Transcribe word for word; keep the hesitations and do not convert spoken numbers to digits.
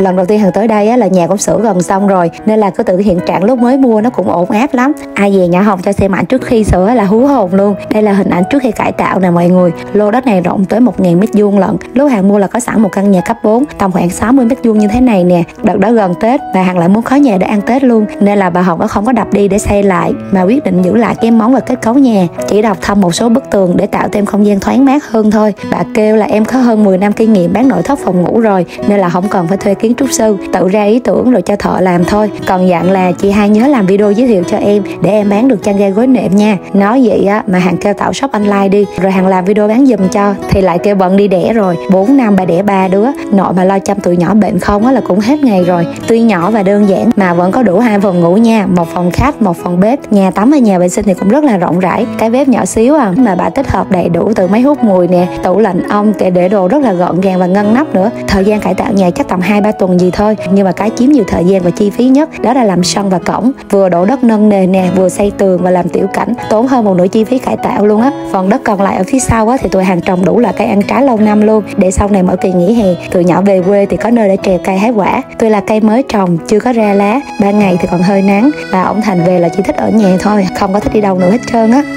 Lần đầu tiên Hằng tới đây á, là nhà công sửa gần xong rồi nên là cứ tự hiện trạng lúc mới mua nó cũng ổn áp lắm. Ai về nhà Hồng cho xem ảnh trước khi sửa là hú hồn luôn. Đây là hình ảnh trước khi cải tạo nè mọi người. Lô đất này rộng tới một nghìn mét vuông lận. Lúc Hằng mua là có sẵn một căn nhà cấp bốn tầm khoảng sáu mươi mét vuông như thế này nè. Đợt đó gần Tết và Hằng lại muốn có nhà để ăn Tết luôn nên là bà Hồng đã không có đập đi để xây lại mà quyết định giữ lại cái món và kết cấu nhà, chỉ đọc thâm một số bức tường để tạo thêm không gian thoáng mát hơn thôi. Bà kêu là em có hơn mười năm kinh nghiệm bán nội thất phòng ngủ rồi nên là không cần phải thuê kiến trúc sư, tự ra ý tưởng rồi cho thợ làm thôi. Còn dặn là chị hai nhớ làm video giới thiệu cho em để em bán được chăn ga gối nệm nha. Nói vậy á mà Hằng kêu tạo shop online đi, rồi Hằng làm video bán giùm cho thì lại kêu bận đi đẻ rồi. Bốn năm bà đẻ ba đứa, nội mà lo chăm tụi nhỏ bệnh không á là cũng hết ngày rồi. Tuy nhỏ và đơn giản mà vẫn có đủ hai phòng ngủ nha, một phòng khách, một phòng bếp. Nhà tắm và nhà vệ sinh thì cũng rất là rộng rãi, cái bếp nhỏ xíu à mà bà tích hợp đầy đủ từ máy hút mùi nè, tủ lạnh ong, kệ để đồ rất là gọn gàng và ngăn nắp nữa. Thời gian cải tạo nhà chắc tầm hai ba tuần gì thôi, nhưng mà cái chiếm nhiều thời gian và chi phí nhất đó là làm sân và cổng, vừa đổ đất nâng nề nè, vừa xây tường và làm tiểu cảnh, tốn hơn một nửa chi phí cải tạo luôn á. Phần đất còn lại ở phía sau á thì tụi Hằng trồng đủ là cây ăn trái lâu năm luôn, để sau này mỗi kỳ nghỉ hè tụi nhỏ về quê thì có nơi để trèo cây hái quả. Tuy là cây mới trồng chưa có ra lá, ban ngày thì còn hơi nắng và ông Thành về là chỉ thích ở nhà thôi, không có thích đi đâu nữa hết trơn á.